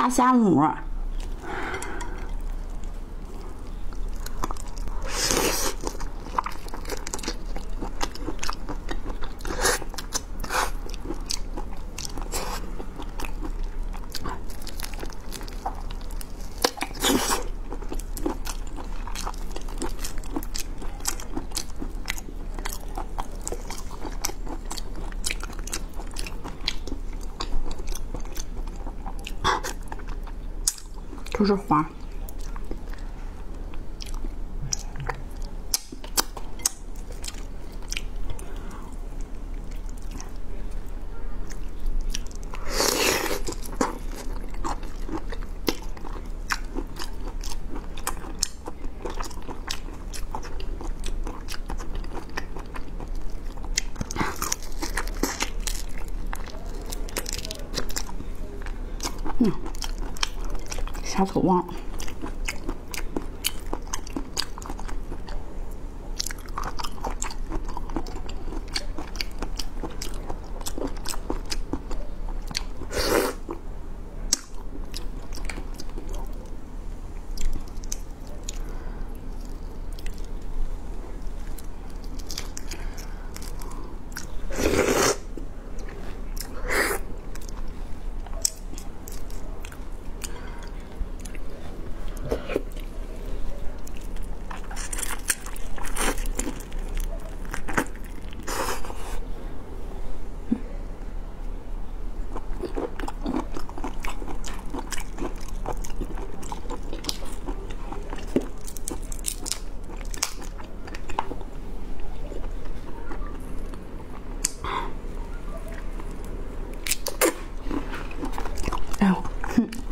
大虾母。 就是黄，小口望。 哎呦，哼。